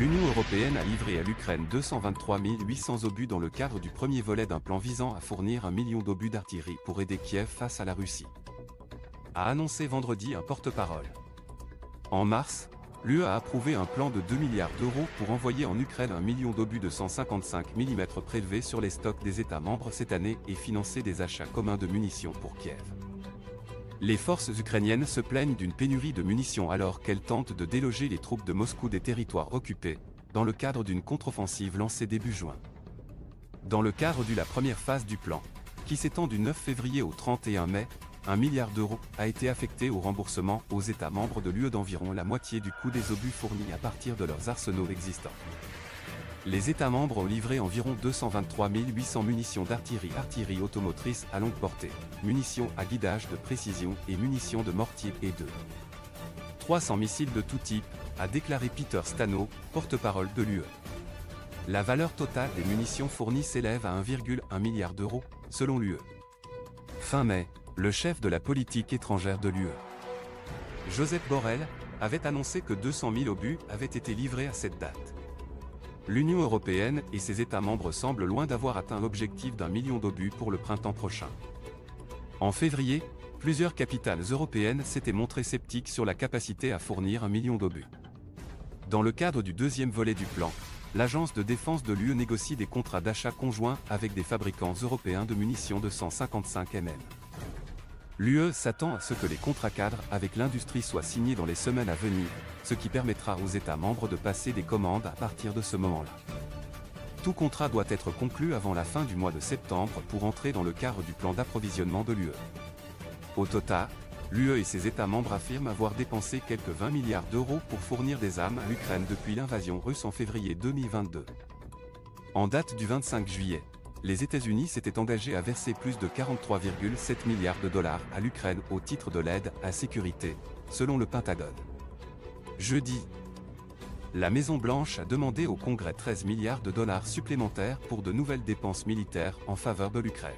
l'Union européenne a livré à l'Ukraine 223 800 obus dans le cadre du premier volet d'un plan visant à fournir 1 million d'obus d'artillerie pour aider Kiev face à la Russie, a annoncé vendredi un porte-parole. En mars, l'UE a approuvé un plan de 2 milliards d'euros pour envoyer en Ukraine 1 million d'obus de 155 mm prélevés sur les stocks des États membres cette année et financer des achats communs de munitions pour Kiev. Les forces ukrainiennes se plaignent d'une pénurie de munitions alors qu'elles tentent de déloger les troupes de Moscou des territoires occupés, dans le cadre d'une contre-offensive lancée début juin. Dans le cadre de la première phase du plan, qui s'étend du 9 février au 31 mai, 1 milliard d'euros a été affecté au remboursement aux États membres de l'UE d'environ la moitié du coût des obus fournis à partir de leurs arsenaux existants. Les États membres ont livré environ 223 800 munitions d'artillerie automotrice à longue portée, munitions à guidage de précision et munitions de mortier et de 300 missiles de tout type, a déclaré Peter Stano, porte-parole de l'UE. La valeur totale des munitions fournies s'élève à 1,1 milliard d'euros, selon l'UE. Fin mai, le chef de la politique étrangère de l'UE, Joseph Borrell, avait annoncé que 200 000 obus avaient été livrés à cette date. L'Union européenne et ses États membres semblent loin d'avoir atteint l'objectif d'1 million d'obus pour le printemps prochain. En février, plusieurs capitales européennes s'étaient montrées sceptiques sur la capacité à fournir 1 million d'obus. Dans le cadre du deuxième volet du plan, l'Agence de défense de l'UE négocie des contrats d'achat conjoints avec des fabricants européens de munitions de 155 mm. L'UE s'attend à ce que les contrats cadres avec l'industrie soient signés dans les semaines à venir, ce qui permettra aux États membres de passer des commandes à partir de ce moment-là. Tout contrat doit être conclu avant la fin du mois de septembre pour entrer dans le cadre du plan d'approvisionnement de l'UE. Au total, l'UE et ses États membres affirment avoir dépensé quelques 20 milliards d'euros pour fournir des armes à l'Ukraine depuis l'invasion russe en février 2022. En date du 25 juillet, les États-Unis s'étaient engagés à verser plus de 43,7 milliards de dollars à l'Ukraine au titre de l'aide à sécurité, selon le Pentagone. Jeudi, la Maison-Blanche a demandé au Congrès 13 milliards de dollars supplémentaires pour de nouvelles dépenses militaires en faveur de l'Ukraine.